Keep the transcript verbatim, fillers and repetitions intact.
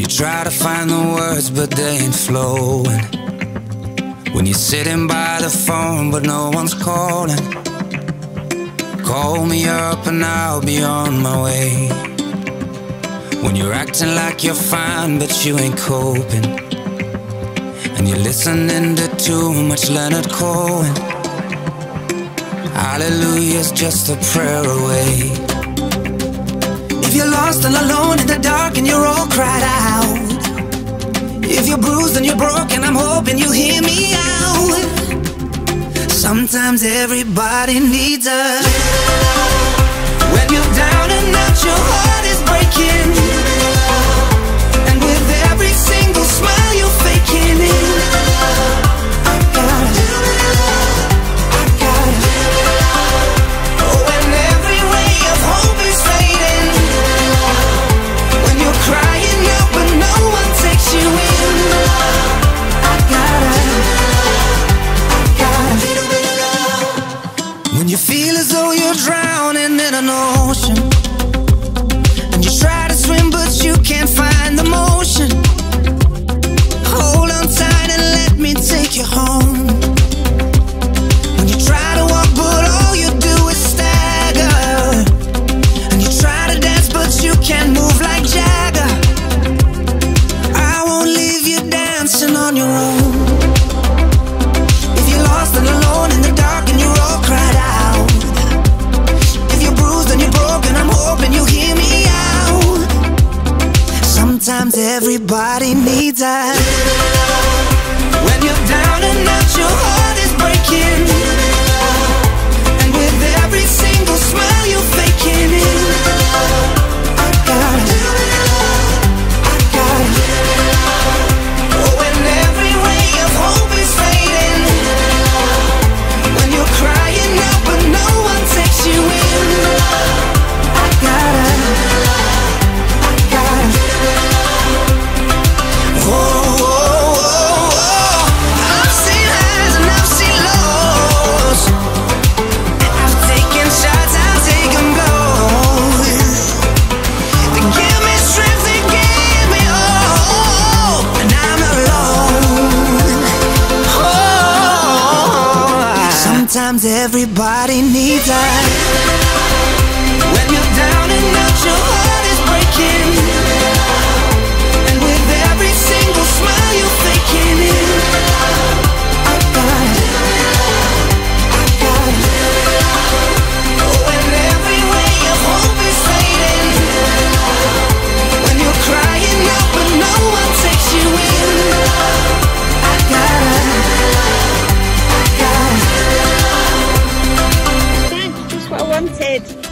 you try to find the words but they ain't flowing, when you're sitting by the phone but no one's calling, call me up and I'll be on my way. When you're acting like you're fine but you ain't coping, and you're listening to too much Leonard Cohen, hallelujah's just a prayer away. If you're lost and alone in the dark and you're all cried out, if you're bruised and you're broken, I'm hoping you hear me out. Sometimes everybody needs us. When you're down and out, your heart is breaking, and with every single smile you're faking it. I got it, I got it. Oh, when every ray of hope is fading, when you're crying out but no one takes you in, I got it, I got it. When you feel as though you're drowning in an ocean, and you try to swim but you can't find the motion, hold on tight and let me take you home. When you try to walk but all you do is stagger, and you try to dance but you can't move like Jagger, I won't leave you dancing on your own. If you're lost and alone in the dark and you're all cried out, sometimes everybody needs us. When you're down and out, your heart is breaking, and with every single smile you're faking it. I got it, I got it. Oh, when every ray of hope is fading, when you're crying out but no one takes you in, I got it. Sometimes everybody needs us. When you're down and out, your heart is breaking, and with every single smile you're faking it. I got it, I got it. Oh, when every ray of hope is fading, when you're crying out but no one takes you in, I got it. I wanted